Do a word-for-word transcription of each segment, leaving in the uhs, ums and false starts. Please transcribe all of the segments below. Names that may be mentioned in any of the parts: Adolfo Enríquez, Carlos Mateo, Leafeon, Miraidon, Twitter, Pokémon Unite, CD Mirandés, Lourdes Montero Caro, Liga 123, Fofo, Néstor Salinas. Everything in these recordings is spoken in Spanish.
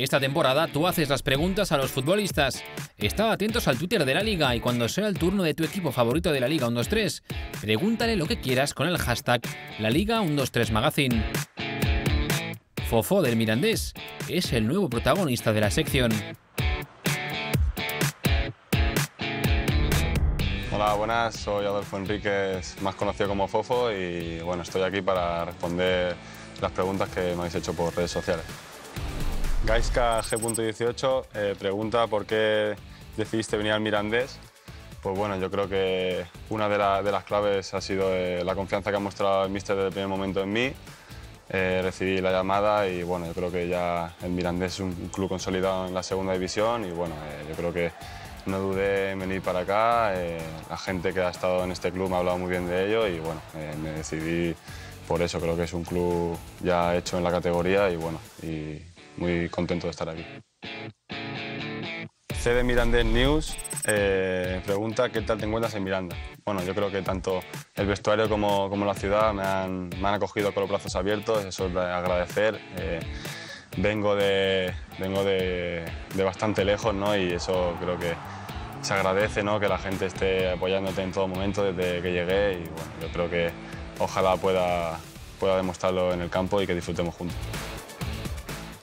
Esta temporada tú haces las preguntas a los futbolistas. Está atentos al Twitter de la Liga y cuando sea el turno de tu equipo favorito de la Liga ciento veintitrés, pregúntale lo que quieras con el hashtag La Liga ciento veintitrés Magazine. Fofo del Mirandés es el nuevo protagonista de la sección. Hola, buenas, soy Adolfo Enríquez, más conocido como Fofo, y bueno, estoy aquí para responder las preguntas que me habéis hecho por redes sociales. Gaisca G punto dieciocho eh, pregunta por qué decidiste venir al Mirandés. Pues bueno, yo creo que una de, la, de las claves ha sido eh, la confianza que ha mostrado el míster desde el primer momento en mí. Eh, recibí la llamada y bueno, yo creo que ya el Mirandés es un club consolidado en la segunda división y bueno, eh, yo creo que no dudé en venir para acá. Eh, la gente que ha estado en este club me ha hablado muy bien de ello y bueno, eh, me decidí por eso. Creo que es un club ya hecho en la categoría y bueno, y muy contento de estar aquí. C D Mirandés News eh, pregunta qué tal te encuentras en Miranda. Bueno, yo creo que tanto el vestuario como, como la ciudad me han, me han acogido con los brazos abiertos, eso es de agradecer. Eh, vengo de, vengo de, de bastante lejos, ¿no? Y eso creo que se agradece, ¿no? Que la gente esté apoyándote en todo momento desde que llegué y bueno, yo creo que ojalá pueda, pueda demostrarlo en el campo y que disfrutemos juntos.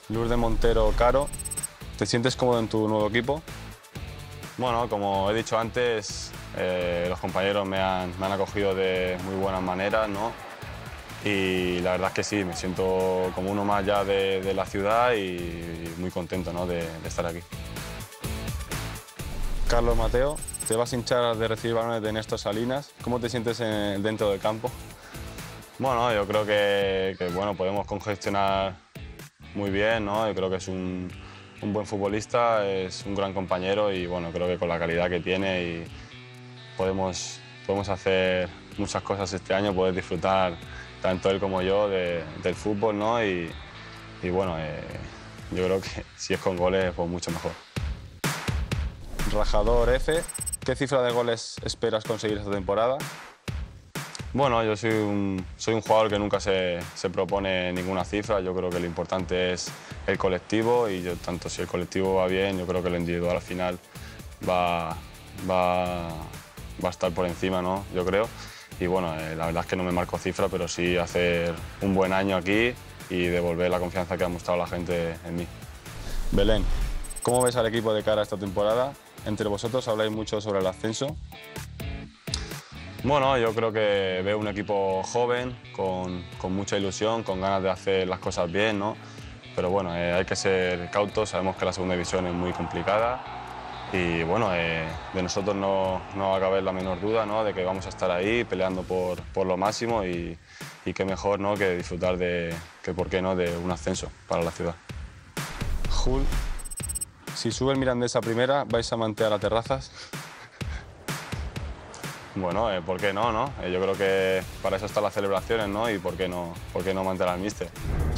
Lourdes Montero Caro, ¿te sientes cómodo en tu nuevo equipo? Bueno, como he dicho antes, eh, los compañeros me han, me han acogido de muy buenas maneras, ¿no? Y la verdad es que sí, me siento como uno más ya de, de la ciudad y muy contento, ¿no? de, de estar aquí. Carlos Mateo, te vas a hinchar de recibir balones de Néstor Salinas. ¿Cómo te sientes en, dentro del campo? Bueno, yo creo que, que bueno, podemos congestionar muy bien, ¿no? Yo creo que es un, un buen futbolista, es un gran compañero y bueno, creo que con la calidad que tiene y podemos, podemos hacer muchas cosas este año, poder disfrutar tanto él como yo de, del fútbol, ¿no? Y, y bueno, eh, yo creo que si es con goles, pues mucho mejor. Rajador F, ¿qué cifra de goles esperas conseguir esta temporada? Bueno, yo soy un, soy un jugador que nunca se, se propone ninguna cifra. Yo creo que lo importante es el colectivo y yo, tanto si el colectivo va bien, yo creo que lo individual al final va, va, va a estar por encima, ¿no? Yo creo. Y bueno, eh, la verdad es que no me marco cifra, pero sí hacer un buen año aquí y devolver la confianza que ha mostrado la gente en mí. Belén, ¿cómo ves al equipo de cara a esta temporada? Entre vosotros habláis mucho sobre el ascenso. Bueno, yo creo que veo un equipo joven, con, con mucha ilusión, con ganas de hacer las cosas bien, ¿no? Pero bueno, eh, hay que ser cautos, sabemos que la segunda división es muy complicada y bueno, eh, de nosotros no, no va a caber la menor duda, ¿no? De que vamos a estar ahí peleando por, por lo máximo y, y qué mejor, ¿no? Que disfrutar de, que por qué no, de un ascenso para la ciudad. Jul, si sube el Mirandés a primera, ¿vais a mantear a terrazas? Bueno, eh, ¿por qué no, no? Eh, yo creo que para eso están las celebraciones, ¿no? Y ¿por qué no, por qué no mantener al míster?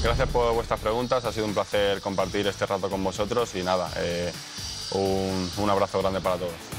Gracias por vuestras preguntas, ha sido un placer compartir este rato con vosotros y nada, eh, un, un abrazo grande para todos.